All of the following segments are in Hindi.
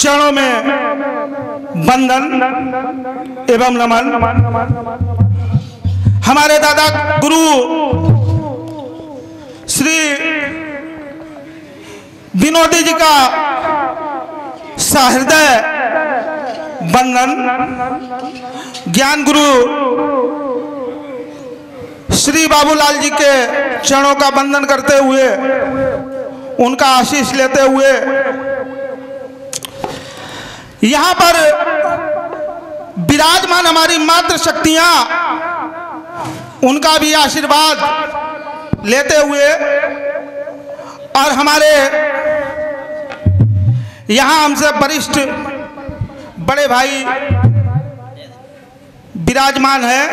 चरणों में बंधन एवं नमन। हमारे दादा गुरु श्री विनोदी जी का सहृदय बंधन, ज्ञान गुरु श्री बाबूलाल जी के चरणों का बंधन करते हुए उनका आशीष लेते हुए यहाँ पर विराजमान हमारी मातृशक्तियाँ उनका भी आशीर्वाद लेते हुए और हमारे यहाँ हमसे वरिष्ठ बड़े भाई विराजमान हैं,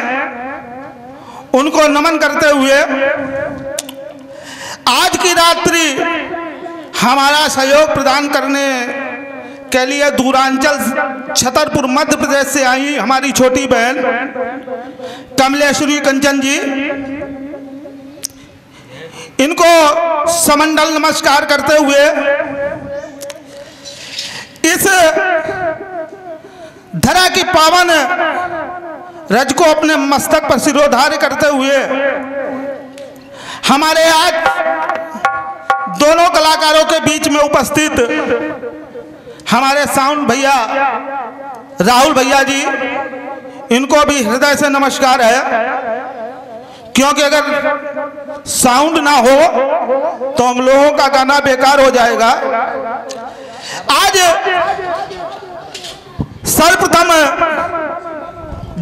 उनको नमन करते हुए आज की रात्रि हमारा सहयोग प्रदान करने के लिए दूरांचल छतरपुर मध्य प्रदेश से आई हमारी छोटी बहन कमलेश्वरी कंचन जी, इनको समंडल नमस्कार करते हुए इस धरा की पावन रज को अपने मस्तक पर सिरोधार्य करते हुए हमारे आज दोनों कलाकारों के बीच में उपस्थित हमारे साउंड भैया राहुल भैया जी, इनको भी हृदय से नमस्कार है, क्योंकि अगर साउंड ना हो तो हम लोगों का गाना बेकार हो जाएगा। आज सर्वप्रथम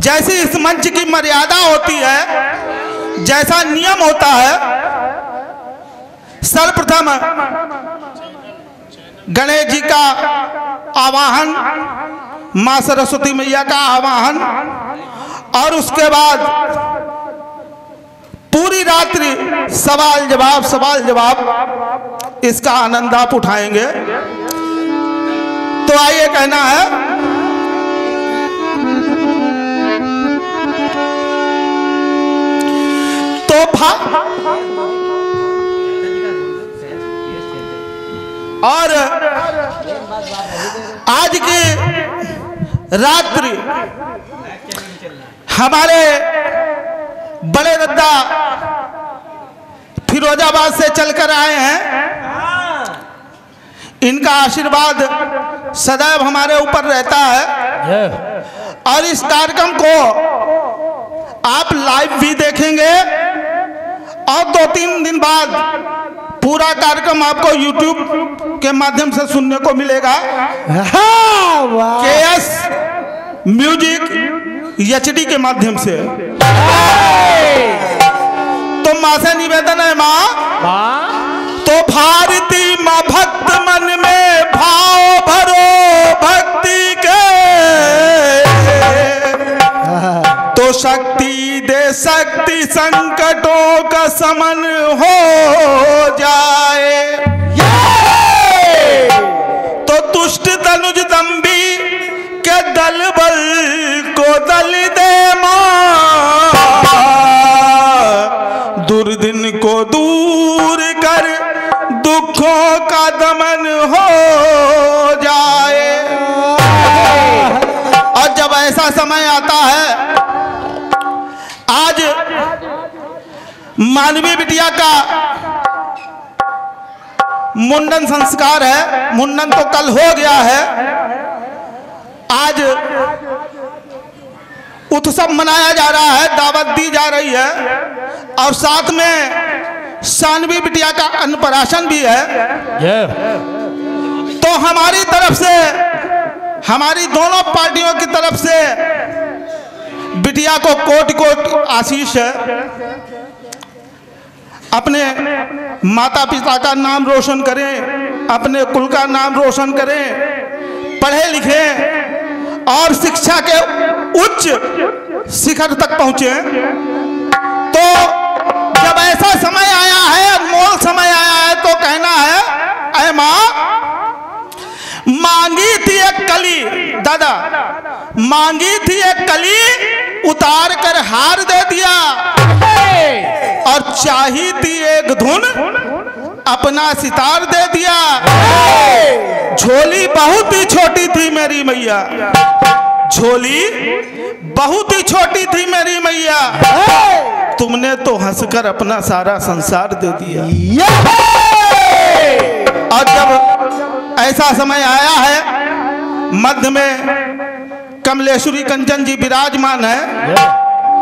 जैसी इस मंच की मर्यादा होती है, जैसा नियम होता है, सर्वप्रथम गणेश जी का आवाहन, मां सरस्वती मैया का आवाहन और उसके बाद पूरी रात्रि सवाल जवाब, इसका आनंद आप उठाएंगे। तो आइए कहना है और आज की रात्रि हमारे बड़े दादा फ़िरोज़ाबाद से चलकर आए हैं, इनका आशीर्वाद सदैव हमारे ऊपर रहता है और इस कार्यक्रम को आप लाइव भी देखेंगे और 2-3 दिन बाद पूरा कार्यक्रम आपको YouTube के माध्यम से सुनने को मिलेगा। KS Music HD के माध्यम से। तो माँ से निवेदन है, माँ तो भारती माँ भक्त मन में भाव भरो भक्ति के, तो शक्ति दे शक्ति संकटों का समन हो जाए। तो दुष्ट तनुज दम्भी के दल बल को दल दे मां, दुर्दिन को दूर कर दुखों का दमन हो जाए। और जब ऐसा समय आता है, आज मानवी बिटिया का मुंडन संस्कार है, मुंडन तो कल हो गया है, आज उत्सव मनाया जा रहा है, दावत दी जा रही है और साथ में शानवी बिटिया का अन्नप्राशन भी है। तो हमारी तरफ से, हमारी दोनों पार्टियों की तरफ से बिटिया को कोटि कोटि आशीष है, अपने माता पिता का नाम रोशन करें, अपने कुल का नाम रोशन करें, पढ़े लिखे और शिक्षा के उच्च शिखर तक पहुंचे। तो जब ऐसा समय आया है, अनमोल समय आया है, तो कहना है, ऐ मां मांगी थी एक कली, दादा मांगी थी एक कली उतार कर हार दे दिया, और चाहिए थी एक धुन अपना सितार दे दिया। झोली बहुत ही छोटी थी मेरी मैया, झोली बहुत ही छोटी थी मेरी मैया, तुमने तो हंसकर अपना सारा संसार दे दिया। और जब ऐसा समय आया है मध्य में कमलेश्वरी कंचन जी विराजमान है,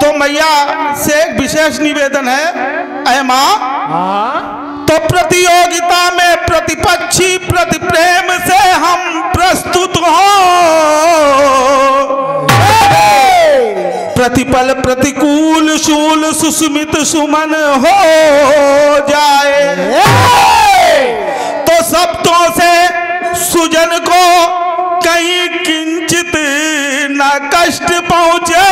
तो मैया से एक विशेष निवेदन है, ऐ माँ तो प्रतियोगिता में प्रतिपक्षी प्रति प्रेम से हम प्रस्तुत हो, प्रतिपल प्रतिकूल शूल सुस्मित सुमन हो जाए, तो शब्दों से सुजन को कहीं किंचित न कष्ट पहुँचे,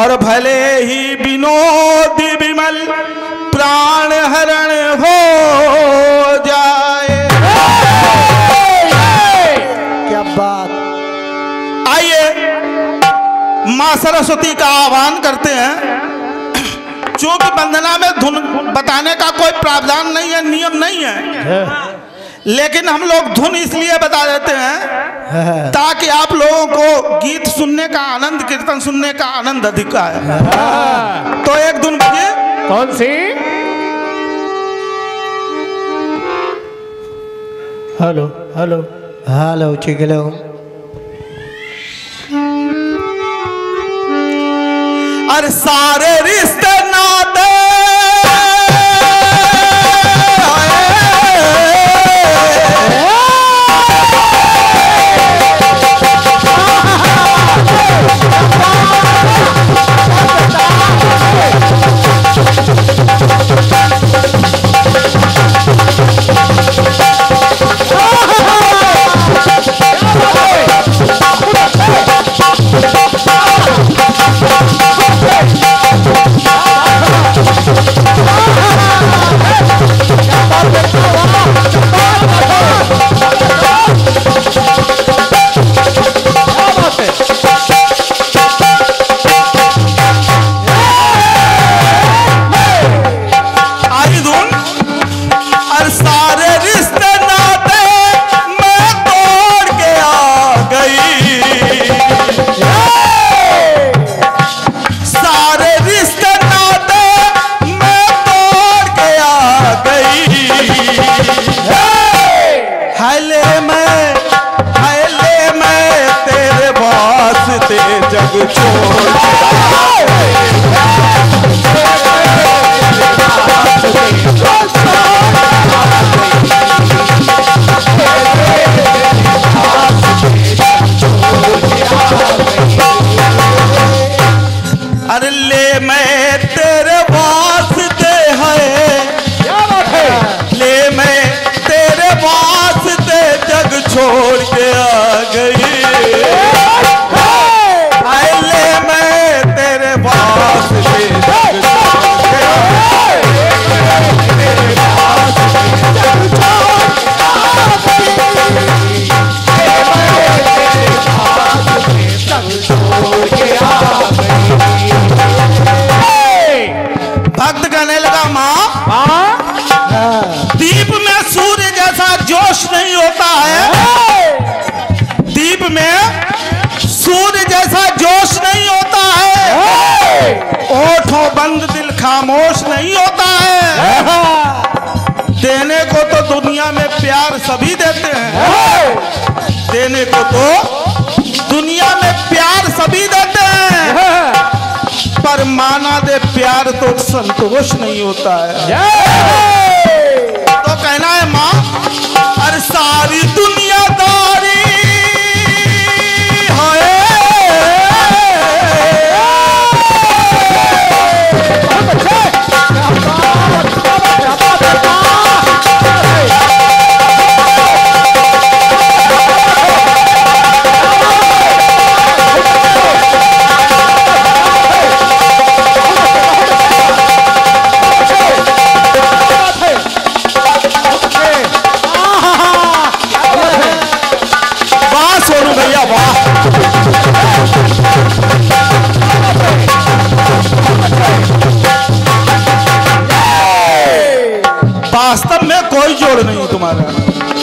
और भले ही विनोद विमल प्राण हरण हो जाए। क्या बात! आइए माँ सरस्वती का आह्वान करते हैं। चूंकि वंदना में धुन बताने का कोई प्रावधान नहीं है, नियम नहीं है, लेकिन हम लोग धुन इसलिए बता देते हैं ताकि आप लोगों को गीत सुनने का आनंद, कीर्तन सुनने का आनंद अधिक आए। तो एक धुन बजे, कौन सी? हेलो हेलो हेलो चिकलो। अरे सारे रिश्ते नाते खामोश नहीं होता है। देने को तो दुनिया में प्यार सभी देते हैं, देने को तो दुनिया में प्यार सभी देते हैं, पर माना दे प्यार तो संतोष नहीं होता है। तो कहना है माँ, अरे सारी दुनियादारी वास्तव में कोई जोड़ नहीं तुम्हारा।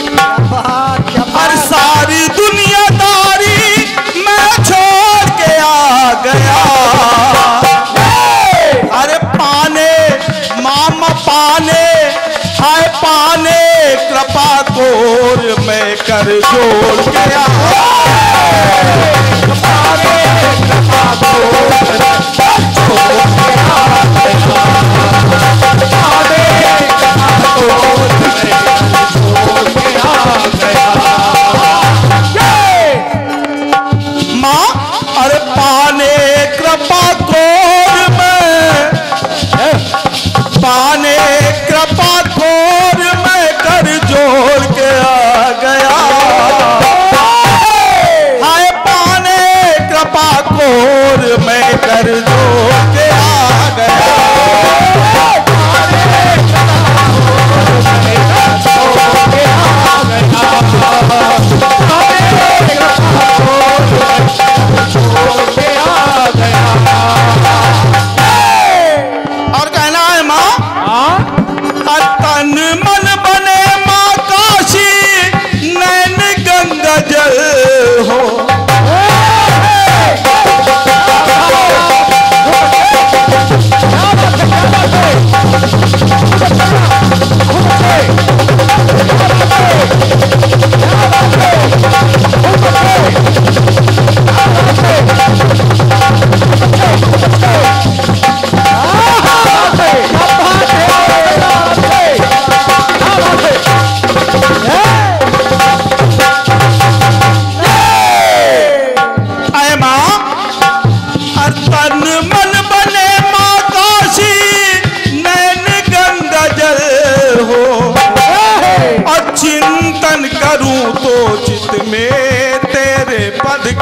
यार सारी दुनियादारी मैं छोड़ के आ गया। अरे पाने मामा पाने हाय पाने कृपा तोर मैं कर छोड़ के आ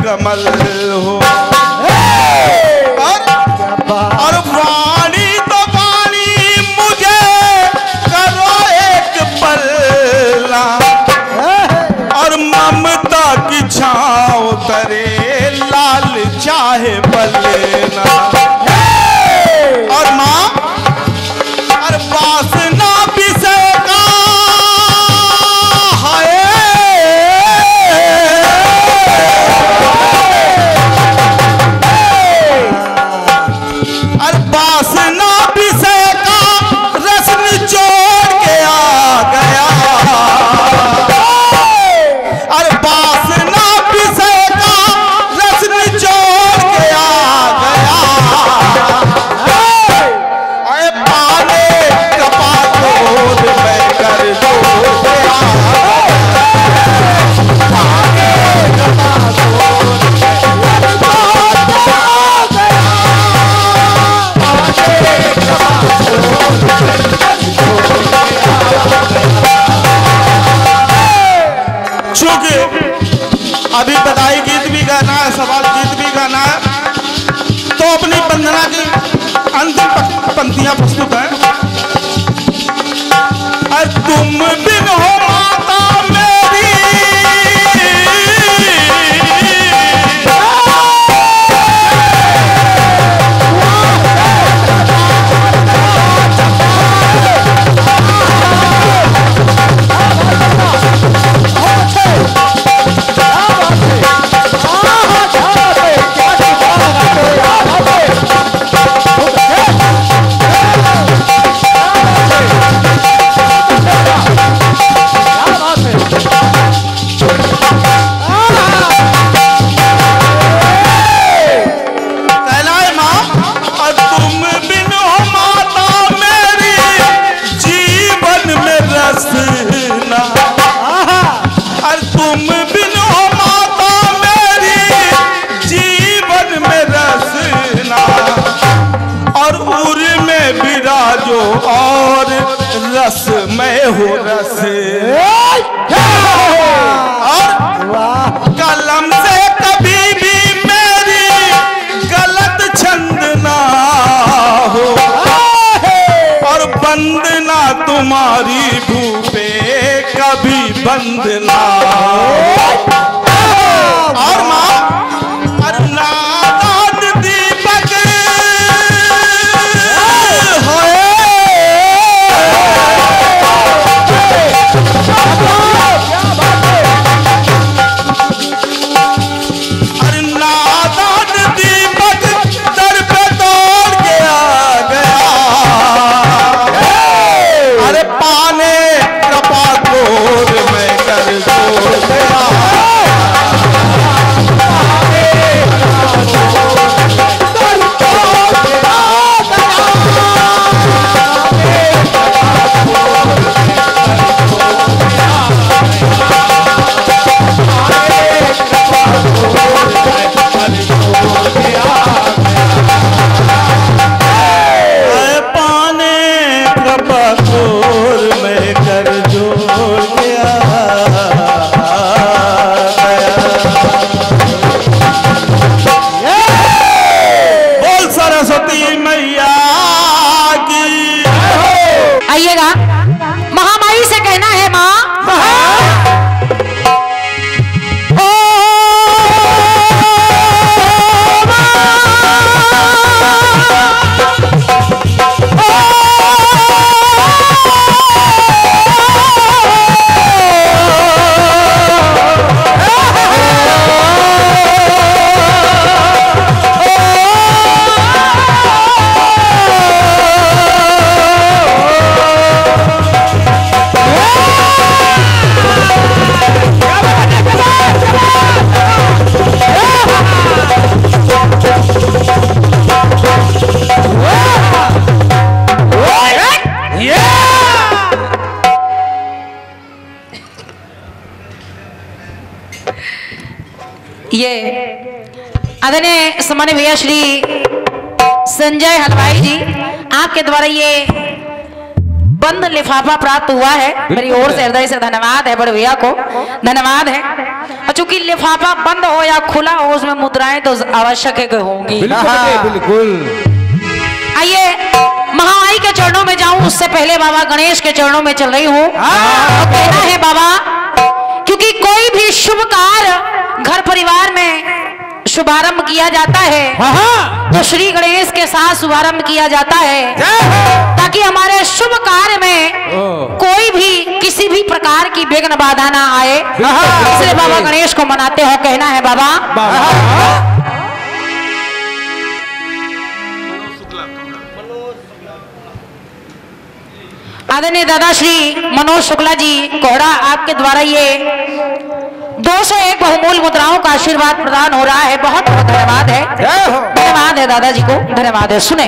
कमल हो और वाणी तो वाणी मुझे करो एक पल्ला और ममता की छाँव तरे लाल चाहे बलना। और माँ और वासना अभी बधाई गीत भी गाना है, सवाल गीत भी गाना है, तो अपनी वंदना की अंतिम पंक्तियां प्रस्तुत है। तुम बिन हो माता मेरी हो रस और कलम से कभी भी मेरी गलत छंद ना हो और बंद ना तुम्हारी भूपे कभी बंद ना हो। और माँ अन्ना आदरणीय सम्मान्य भैया श्री संजय हलवाई जी, आपके द्वारा ये बंद लिफाफा प्राप्त हुआ है, मेरी ओर से हृदय से धन्यवाद है, बड़े भैया को धन्यवाद है। और चूंकि लिफाफा बंद हो या खुला हो, उसमें मुद्राएं तो आवश्यक है होंगी। बिल्कुल। आइए महामाई के चरणों में जाऊं उससे पहले बाबा गणेश के चरणों में चल रही हूँ। कहना है बाबा, क्योंकि कोई भी शुभ कार्य घर परिवार में शुभारंभ किया जाता है तो श्री गणेश के साथ शुभारंभ किया जाता है, ताकि हमारे शुभ कार्य में कोई भी किसी भी प्रकार की विघ्न बाधा ना आए, इसलिए बाबा गणेश को मनाते हो। कहना है बाबा, आदरणीय दादा श्री मनोज शुक्ला जी कोहड़ा, आपके द्वारा ये 201 बहुमूल्य मुद्राओं का आशीर्वाद प्रदान हो रहा है। बहुत बहुत धन्यवाद है, धन्यवाद है दादाजी को, धन्यवाद है। सुने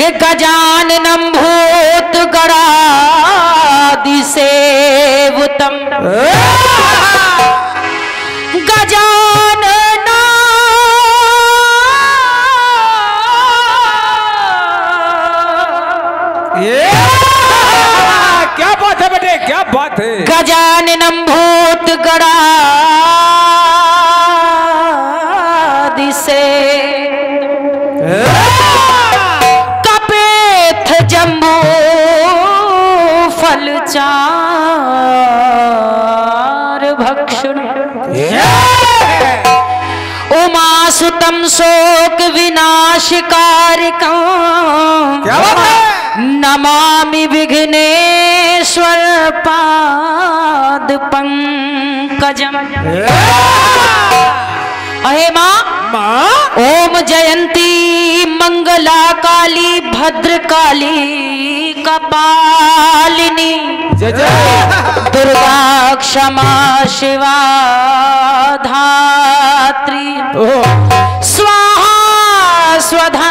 के गजाननम भूत गणादि सेवतम, गजानना क्या बात है बेटे, क्या बात है। गजाननम भूत गणादि से कपेथ जम्बो फल चार भक्षण, उमा सुतम शोक विनाशकारिका नमामि विघ्नेश्वर पाद पंकजम। अहे माँ, ओम जयंती मंगला काली भद्रकाली कपालिनी दुर्गा क्षमा शिवा धात्री स्वाहा स्वधा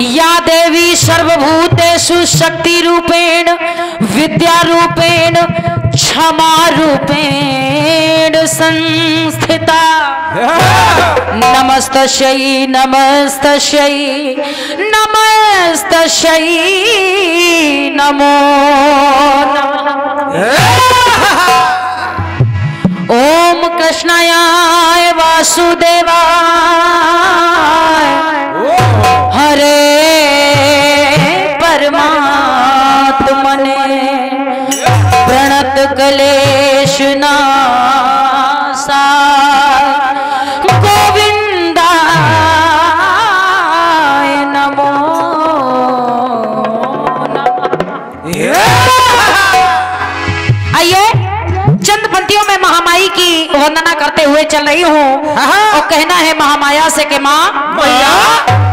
या देवी सर्वभूतेषु शक्ति रूपेण विद्या रूपेण क्षमा रूपेण संस्थिता, नमस्तस्यै नमस्तस्यै नमस्तस्यै नमो नमः। ओम कृष्णाय वासुदेवाय हरे परमात्मने प्रणत क्लेश नाशाय गोविंदाय नमो नमः। आइए चंद पंक्तियों में महामाई की वंदना करते हुए चल रही हूँ, और कहना है महामाया से के माँ मैया, ओ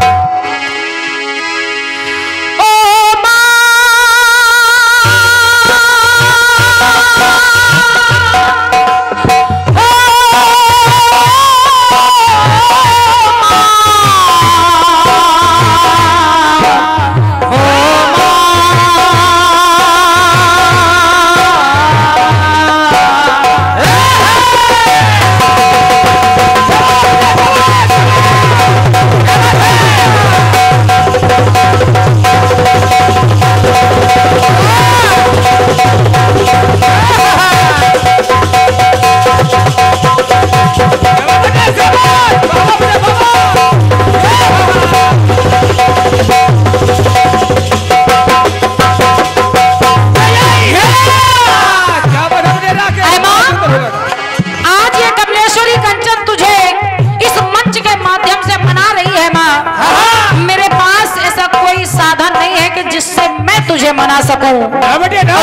मना सकूं,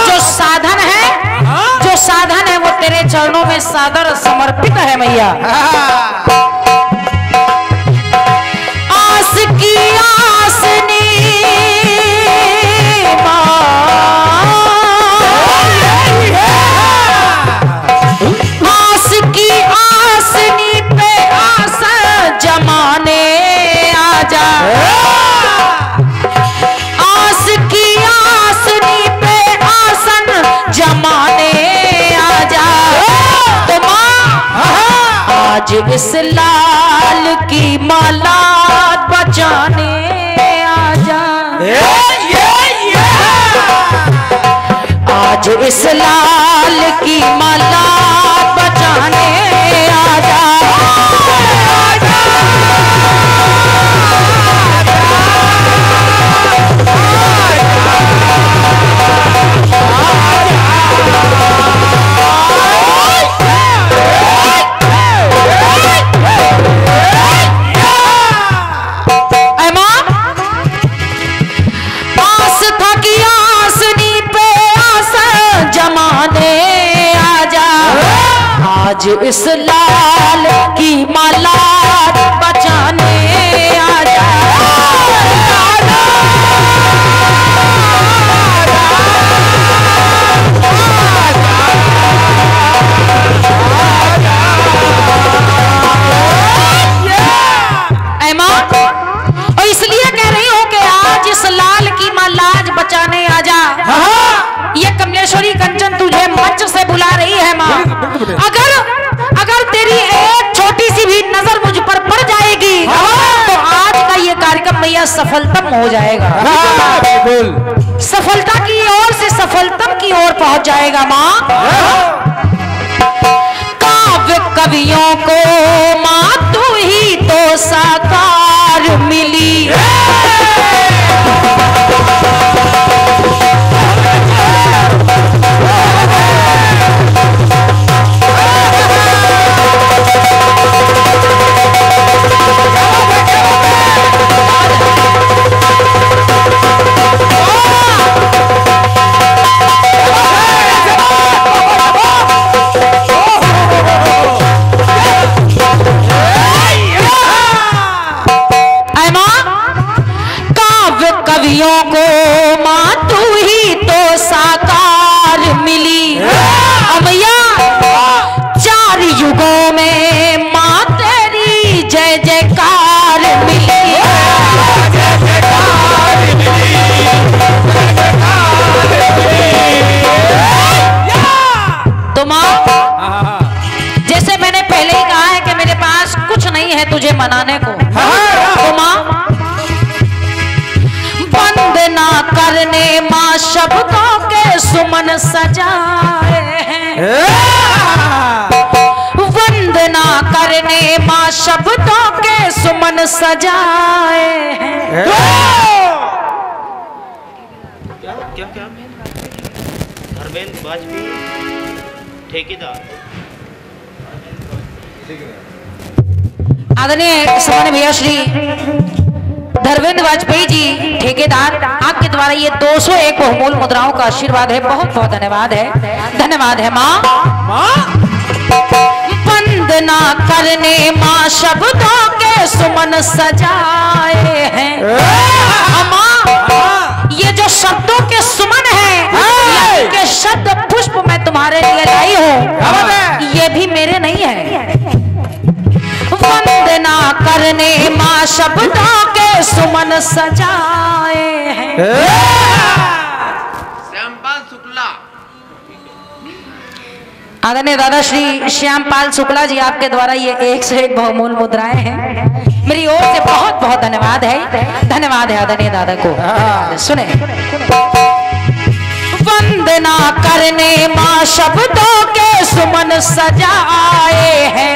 जो साधन है वो तेरे चरणों में सादर समर्पित है मैया। आस की आसनी मां, आस की आसनी पे आस जमाने आजा, आस की आसनी पे आसन आज इस लाल की माला बजाने आजा, आज इस लाल की माला बजाने आजा। आज इस लाल की माला बजाने आजा, ऐमा। और इसलिए कह रही हूं कि आज इस लाल की माला बचाने आजा। ये कमलेश्वरी कंचन तुझे मंच से बुला रही है माँ। अगर तेरी एक छोटी सी भी नजर मुझ पर पड़ जाएगी तो आज का ये कार्यक्रम मैया सफलतम हो जाएगा, सफलता की ओर से सफलतम की ओर पहुंच जाएगा माँ। काव्य कवियों को माँ तू ही तो साकार मिली। तुझे मनाने को तो माँ बंद ना करने माँ शब्दों के सुमन सजाए हैं, बंद ना करने माँ शब्दों के सुमन सजाए हैं। क्या क्या क्या धर्मेंद्र वाजपेयी ठेकेदार आदरणीय सम्मान्य भैया श्री धर्मेंद्र वाजपेयी जी ठेकेदार, आपके द्वारा ये 201 बहुमूल्य मुद्राओं का आशीर्वाद है, बहुत बहुत धन्यवाद है, धन्यवाद है माँ। वंदना करने माँ शब्दों के सुमन सजाए हैं माँ। ये जो शब्दों के सुमन है के शब्द पुष्प मैं तुम्हारे लिए लाई हूँ, ये भी मेरे नहीं है। वंदना करने माँ शब्दों के सुमन सजाए हैं। श्याम पाल शुक्ला आदरणीय दादा श्री श्याम पाल शुक्ला जी, आपके द्वारा ये 101 बहुमूल्य मुद्राएं हैं, मेरी ओर से बहुत बहुत धन्यवाद है, धन्यवाद है आदरणीय दादा को। सुने वंदना करने माँ शब्दों के सुमन सजाए हैं।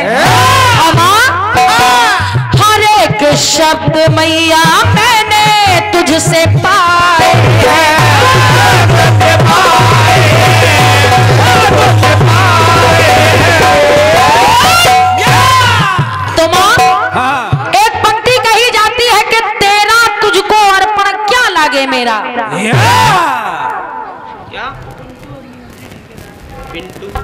हर एक शब्द मैया मैंने तुझसे पाए हैं। तो माँ एक पंक्ति कही जाती है कि तेरा तुझको अर्पण क्या लागे मेरा। क्या पिंटू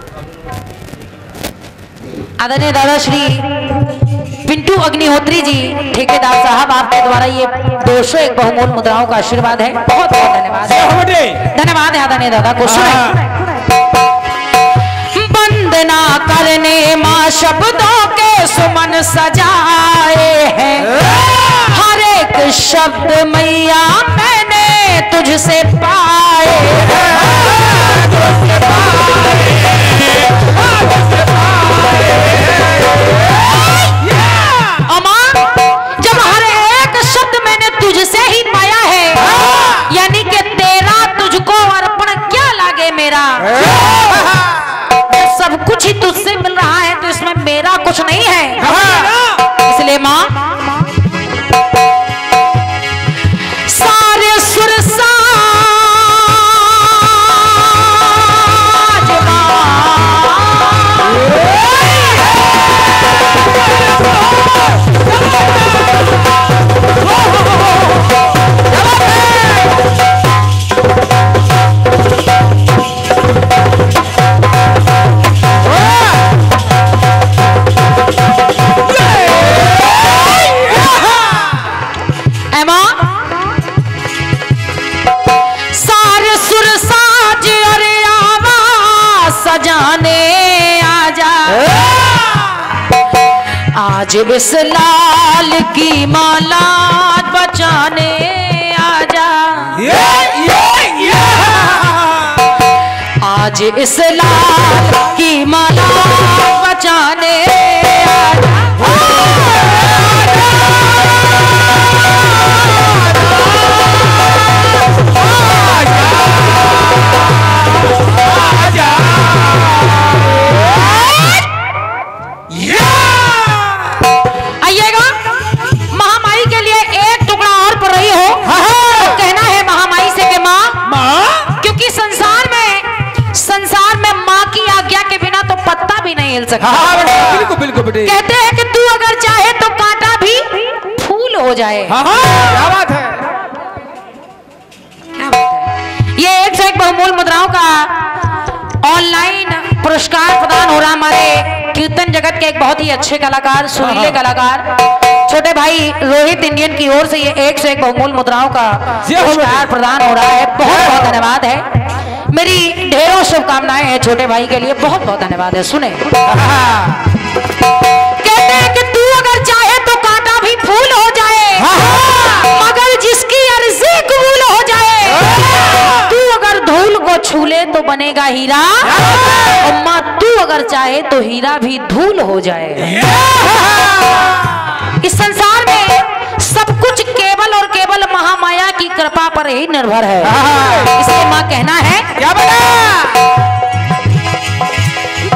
आदरणीय दादा श्री पिंटू अग्निहोत्री जी ठेकेदार साहब, आपके द्वारा ये 201 बहुमूल्य मुद्राओं का आशीर्वाद है, बहुत बहुत धन्यवाद, धन्यवाद है आदरणीय दादा को। वंदना करने माँ शब्दों के सुमन सजाए हैं। हर एक शब्द मैया मैंने तुझसे पाए हैं। Yeah! दोष नहीं है, इसलिए माँ सारे सुरसा आज बिस्लाल की माला बचाने आजा, आज इस्लाल की माला बचाने आजा। बिल्कुल बिल्कुल बेटे, कहते हैं कि तू अगर चाहे तो कांटा भी फूल हो जाए। हाँ हाँ, क्या बात है, क्या बात है। ये एक से एक बहुमूल्य मुद्राओं का ऑनलाइन पुरस्कार प्रदान हो रहा हमारे कीर्तन जगत के एक बहुत ही अच्छे कलाकार, सुरीले कलाकार छोटे भाई रोहित इंडियन की ओर से ये एक से एक बहुमूल्य मुद्राओं का पुरस्कार प्रदान हो रहा है। बहुत बहुत धन्यवाद है, मेरी ढेरों शुभकामनाएं हैं छोटे भाई के लिए, बहुत बहुत धन्यवाद है। सुने, कहते हैं कि तू अगर चाहे तो कांटा भी फूल हो जाए, मगर जिसकी अर्जी कबूल हो जाए, तू अगर धूल को छूले तो बनेगा हीरा, अम्मा तू अगर चाहे तो हीरा भी धूल हो जाए। इस संसार में सब कुछ केवल और केवल महामाया की कृपा पर ही निर्भर है, इसलिए माँ कहना है क्या बेटा,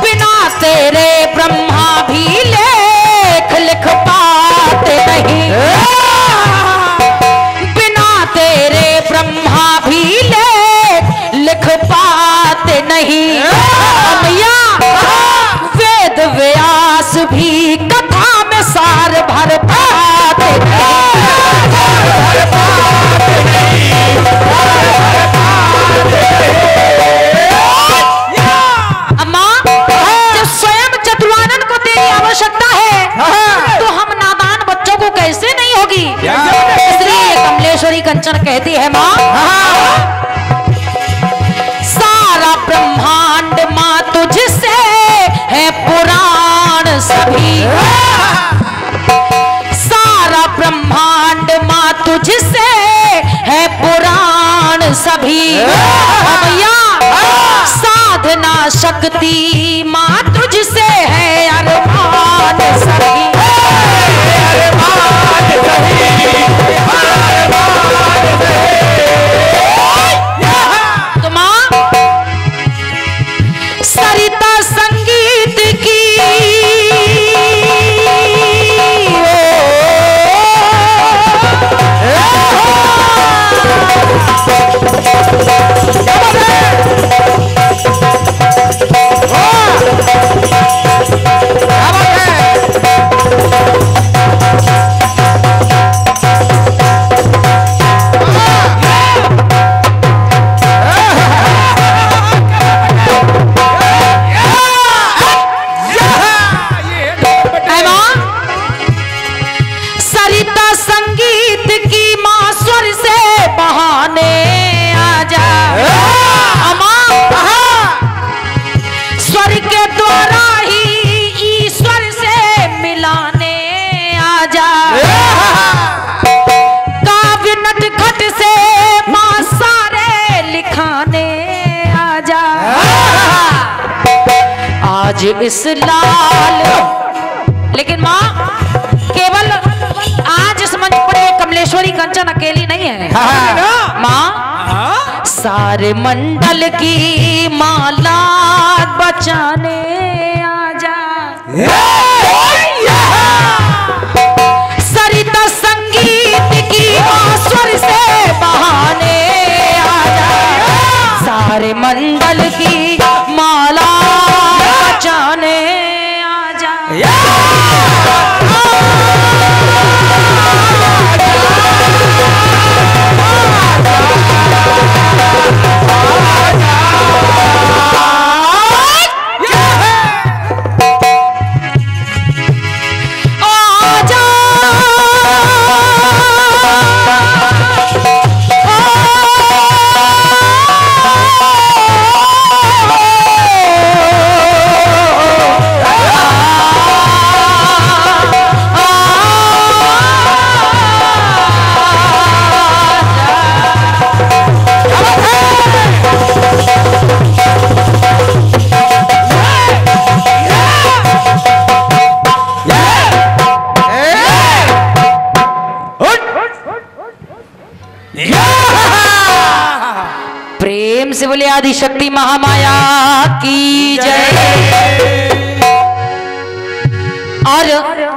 बिना तेरे ब्रह्मा भी लेख लिख पाते नहीं, बिना तेरे ब्रह्मा भी लेख लिख पाते नहीं, अमया वेद व्यास भी कथा में सार भर पाते आवश्यकता है, तो हम नादान बच्चों को कैसे नहीं होगी। इसलिए कमलेश्वरी कंचन कहती है माँ, सारा ब्रह्मांड माँ तुझसे है पुराण सभी, सारा ब्रह्मांड माँ तुझसे है पुराण सभी, भैया साधना शक्ति माँ तुझसे है अरमान सभी, अरमान सही, अरमान सही। तो माँ सरिता संगीत की इस लाल। लेकिन माँ केवल आज इस मंच पर कमलेश्वरी कंचन अकेली नहीं है। हाँ। माँ सारे मंडल की माला बचाने आजा। शक्ति महामाया की जय। और